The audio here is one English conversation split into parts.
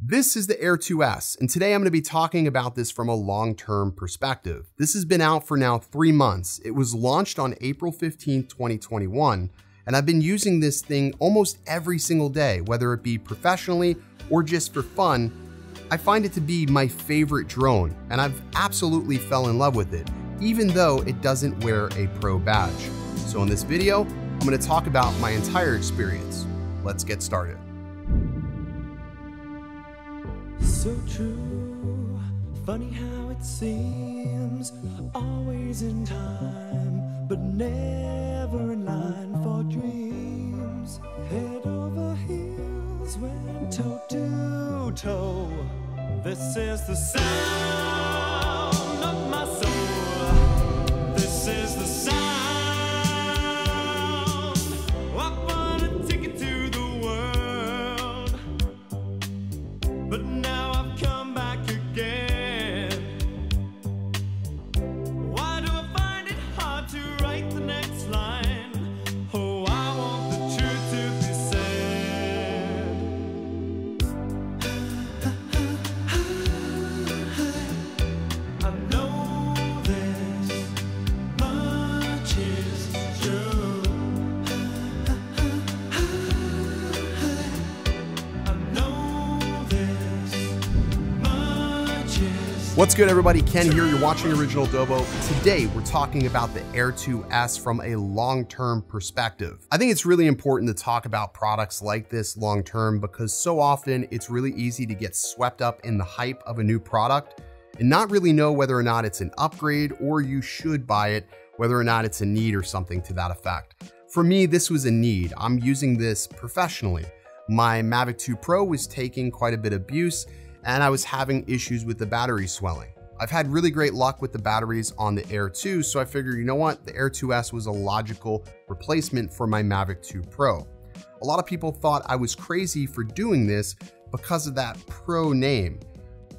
This is the Air 2S, and today I'm going to be talking about this from a long-term perspective. This has been out for now 3 months. It was launched on April 15, 2021, and I've been using this thing almost every single day, whether it be professionally or just for fun. I find it to be my favorite drone, and I've absolutely fell in love with it, even though it doesn't wear a pro badge. So in this video, I'm going to talk about my entire experience. Let's get started. So true, funny how it seems, always in time, but never in line for dreams. Head over heels, went toe to toe. This is the sound of my soul. This is the sound. What's good, everybody? Ken here, you're watching Original Dobo. Today, we're talking about the Air 2S from a long-term perspective. I think it's really important to talk about products like this long-term because so often it's really easy to get swept up in the hype of a new product and not really know whether or not it's an upgrade or you should buy it, whether or not it's a need or something to that effect. For me, this was a need. I'm using this professionally. My Mavic 2 Pro was taking quite a bit of abuse and I was having issues with the battery swelling. I've had really great luck with the batteries on the Air 2, so I figured, you know what? The Air 2S was a logical replacement for my Mavic 2 Pro. A lot of people thought I was crazy for doing this because of that Pro name.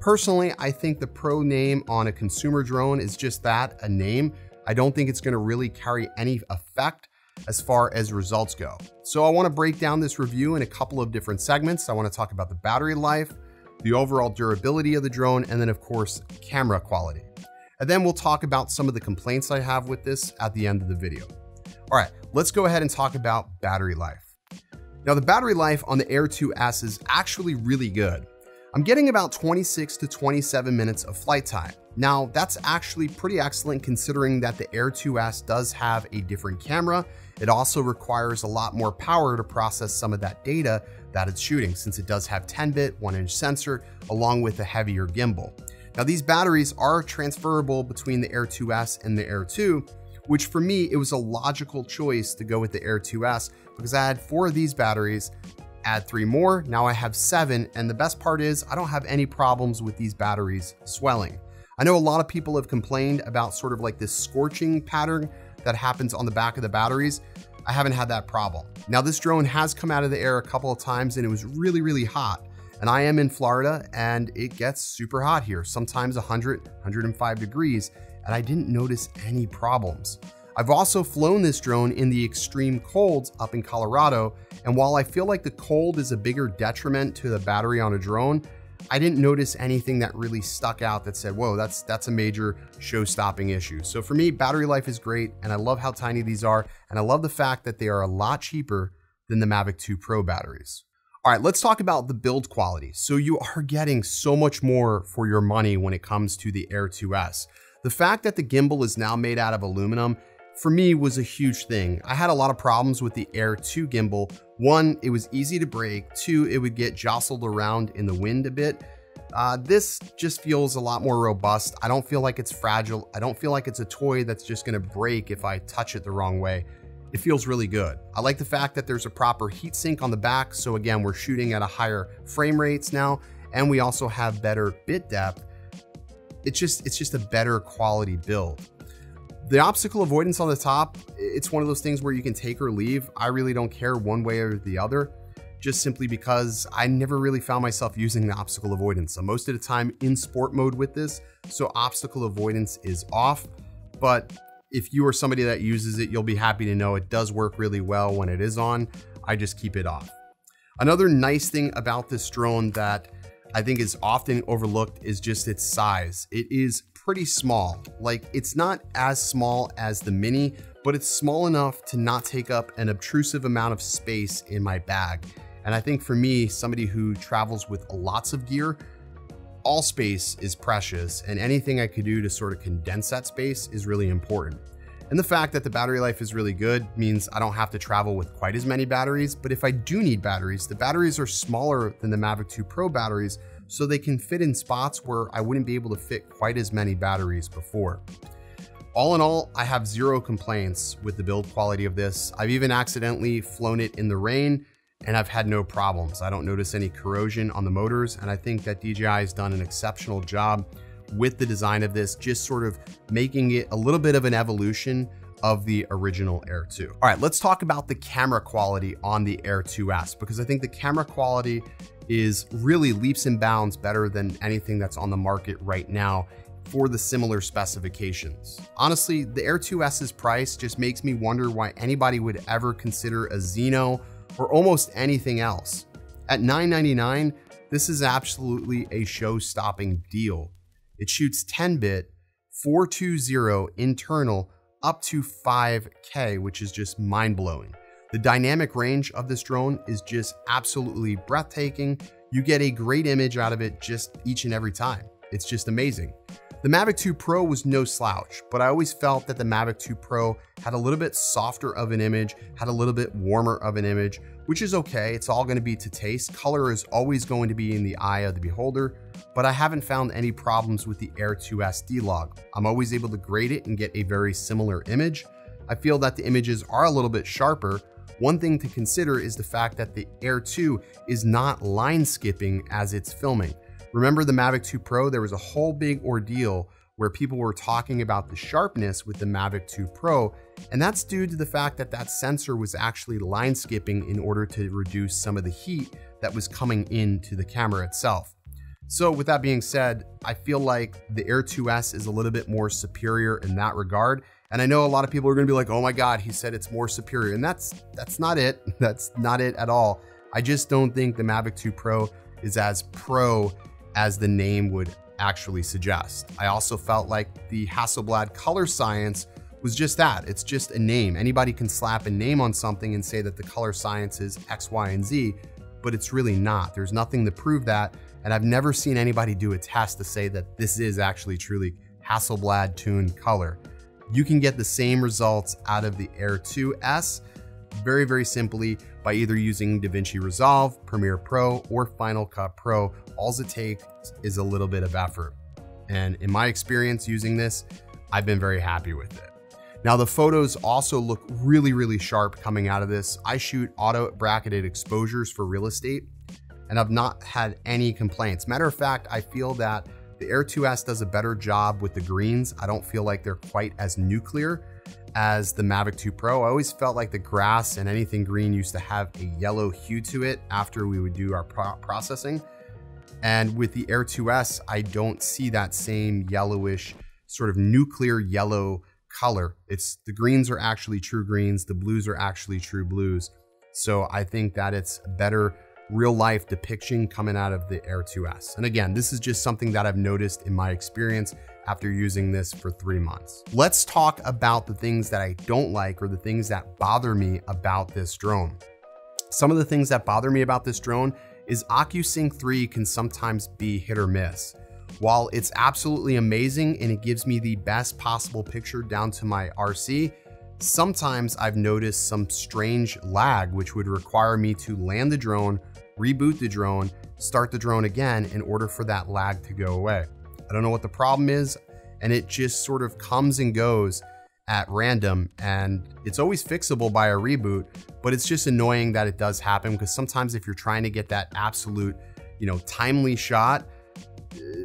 Personally, I think the Pro name on a consumer drone is just that, a name. I don't think it's gonna really carry any effect as far as results go. So I wanna break down this review in a couple of different segments. I wanna talk about the battery life, the overall durability of the drone, and then of course, camera quality. And then we'll talk about some of the complaints I have with this at the end of the video. All right, let's go ahead and talk about battery life. Now the battery life on the Air 2S is actually really good. I'm getting about 26 to 27 minutes of flight time. Now that's actually pretty excellent considering that the Air 2S does have a different camera. It also requires a lot more power to process some of that data that it's shooting, since it does have 10-bit, 1-inch sensor, along with a heavier gimbal. Now these batteries are transferable between the Air 2S and the Air 2, which for me, it was a logical choice to go with the Air 2S because I had 4 of these batteries, add 3 more, now I have 7, and the best part is I don't have any problems with these batteries swelling. I know a lot of people have complained about sort of like this scorching pattern that happens on the back of the batteries. I haven't had that problem. Now this drone has come out of the air a couple of times and it was really, really hot. And I am in Florida and it gets super hot here, sometimes 100, 105 degrees, and I didn't notice any problems. I've also flown this drone in the extreme colds up in Colorado. And while I feel like the cold is a bigger detriment to the battery on a drone, I didn't notice anything that really stuck out that said, whoa, that's a major show-stopping issue. So for me, battery life is great, and I love how tiny these are, and I love the fact that they are a lot cheaper than the Mavic 2 Pro batteries. All right, let's talk about the build quality. So you are getting so much more for your money when it comes to the Air 2S. The fact that the gimbal is now made out of aluminum, for me, was a huge thing. I had a lot of problems with the Air 2 gimbal. 1, it was easy to break. 2, it would get jostled around in the wind a bit. This just feels a lot more robust. I don't feel like it's fragile. I don't feel like it's a toy that's just gonna break if I touch it the wrong way. It feels really good. I like the fact that there's a proper heat sink on the back. So again, we're shooting at a higher frame rates now, and we also have better bit depth. It's just a better quality build. The obstacle avoidance on the top, it's one of those things where you can take or leave. I really don't care one way or the other, just simply because I never really found myself using the obstacle avoidance. I'm most of the time in sport mode with this, so obstacle avoidance is off. But if you are somebody that uses it, you'll be happy to know it does work really well when it is on. I just keep it off. Another nice thing about this drone that I think is often overlooked is just its size. It is pretty small. Like, it's not as small as the Mini, but it's small enough to not take up an obtrusive amount of space in my bag. And I think for me, somebody who travels with lots of gear, all space is precious, and anything I could do to sort of condense that space is really important. And the fact that the battery life is really good means I don't have to travel with quite as many batteries, but if I do need batteries, the batteries are smaller than the Mavic 2 Pro batteries, so they can fit in spots where I wouldn't be able to fit quite as many batteries before. All in all, I have zero complaints with the build quality of this. I've even accidentally flown it in the rain, and I've had no problems. I don't notice any corrosion on the motors, and I think that DJI has done an exceptional job with the design of this, just sort of making it a little bit of an evolution of the original Air 2. All right, let's talk about the camera quality on the Air 2S, because I think the camera quality is really leaps and bounds better than anything that's on the market right now for the similar specifications. Honestly, the Air 2S's price just makes me wonder why anybody would ever consider a Xeno or almost anything else. At $999, this is absolutely a show-stopping deal. It shoots 10-bit, 420 internal, up to 5K, which is just mind-blowing. The dynamic range of this drone is just absolutely breathtaking. You get a great image out of it just each and every time. It's just amazing. The Mavic 2 Pro was no slouch, but I always felt that the Mavic 2 Pro had a little bit softer of an image, had a little bit warmer of an image, which is okay. It's all going to be to taste. Color is always going to be in the eye of the beholder, but I haven't found any problems with the Air 2S D log. I'm always able to grade it and get a very similar image. I feel that the images are a little bit sharper. One thing to consider is the fact that the Air 2 is not line skipping as it's filming. Remember the Mavic 2 Pro, there was a whole big ordeal where people were talking about the sharpness with the Mavic 2 Pro, and that's due to the fact that that sensor was actually line skipping in order to reduce some of the heat that was coming into the camera itself. So with that being said, I feel like the Air 2S is a little bit more superior in that regard. And I know a lot of people are gonna be like, oh my God, he said it's more superior. And that's not it. That's not it at all. I just don't think the Mavic 2 Pro is as pro as the name would actually suggest. I also felt like the Hasselblad color science was just that. It's just a name. Anybody can slap a name on something and say that the color science is X, Y, and Z, but it's really not. There's nothing to prove that. And I've never seen anybody do a test to say that this is actually truly Hasselblad tuned color. You can get the same results out of the Air 2S very, very simply by either using DaVinci Resolve, Premiere Pro, or Final Cut Pro. All it takes is a little bit of effort. And in my experience using this, I've been very happy with it. Now the photos also look really, really sharp coming out of this. I shoot auto bracketed exposures for real estate, and I've not had any complaints. Matter of fact, I feel that the Air 2S does a better job with the greens. I don't feel like they're quite as nuclear as the Mavic 2 Pro. I always felt like the grass and anything green used to have a yellow hue to it after we would do our processing. And with the Air 2S, I don't see that same yellowish sort of nuclear yellow color. It's the greens are actually true greens. The blues are actually true blues. So I think that it's a better real life depiction coming out of the Air 2S. And again, this is just something that I've noticed in my experience after using this for 3 months. Let's talk about the things that I don't like or the things that bother me about this drone. Some of the things that bother me about this drone is OcuSync 3 can sometimes be hit or miss. While it's absolutely amazing and it gives me the best possible picture down to my RC, sometimes I've noticed some strange lag, which would require me to land the drone, reboot the drone, start the drone again in order for that lag to go away. I don't know what the problem is, and it just sort of comes and goes at random, and it's always fixable by a reboot, but it's just annoying that it does happen because sometimes if you're trying to get that absolute, timely shot,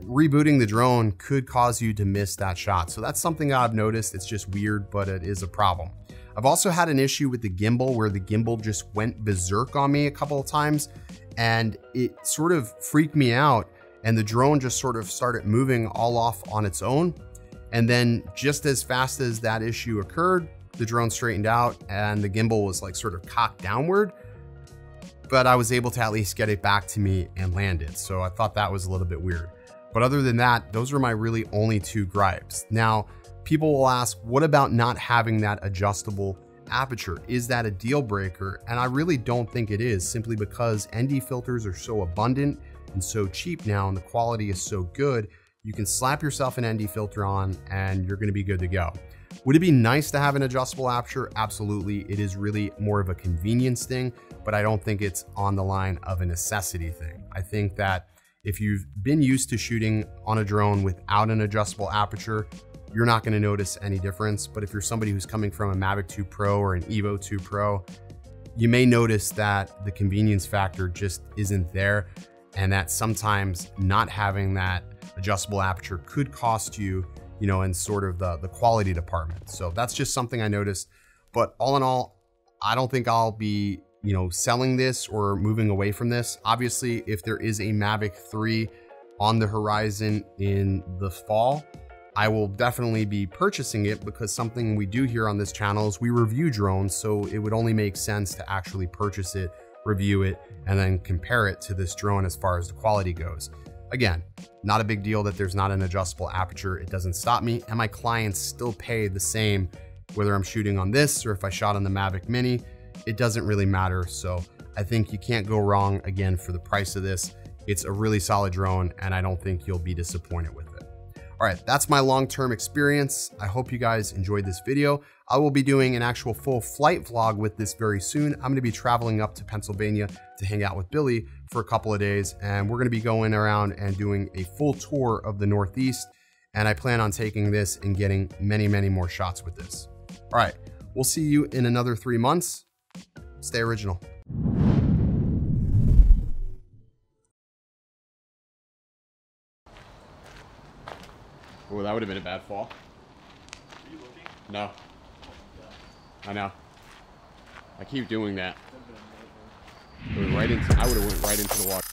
rebooting the drone could cause you to miss that shot. So that's something I've noticed. It's just weird, but it is a problem. I've also had an issue with the gimbal where the gimbal just went berserk on me a couple of times, and it sort of freaked me out. And the drone just sort of started moving all off on its own. And then just as fast as that issue occurred, the drone straightened out and the gimbal was like sort of cocked downward. but I was able to at least get it back to me and land it. So I thought that was a little bit weird. But other than that, those are my really only two gripes. Now, people will ask, what about not having that adjustable aperture? Is that a deal breaker? And I really don't think it is, simply because ND filters are so abundant and so cheap now, and the quality is so good. You can slap yourself an ND filter on and you're gonna be good to go. Would it be nice to have an adjustable aperture? Absolutely. It is really more of a convenience thing, but I don't think it's on the line of a necessity thing. I think that if you've been used to shooting on a drone without an adjustable aperture, you're not gonna notice any difference. But if you're somebody who's coming from a Mavic 2 Pro or an Evo 2 Pro, you may notice that the convenience factor just isn't there, and that sometimes not having that adjustable aperture could cost you, you know, in sort of the quality department. So that's just something I noticed. But all in all, I don't think I'll be, you know, selling this or moving away from this. Obviously, if there is a Mavic 3 on the horizon in the fall, I will definitely be purchasing it, because something we do here on this channel is we review drones. So it would only make sense to actually purchase it, review it, and then compare it to this drone as far as the quality goes. Again, not a big deal that there's not an adjustable aperture. It doesn't stop me, and my clients still pay the same, whether I'm shooting on this or if I shot on the Mavic Mini. It doesn't really matter. So I think you can't go wrong again for the price of this. It's a really solid drone, and I don't think you'll be disappointed with it. All right, that's my long-term experience. I hope you guys enjoyed this video. I will be doing an actual full flight vlog with this very soon. I'm gonna be traveling up to Pennsylvania to hang out with Billy for a couple of days, and we're gonna be going around and doing a full tour of the Northeast. And I plan on taking this and getting many, many more shots with this. All right, we'll see you in another 3 months. Stay original. Oh, that would have been a bad fall. Are you looking? No. I know. I keep doing that. I would have went right into the water.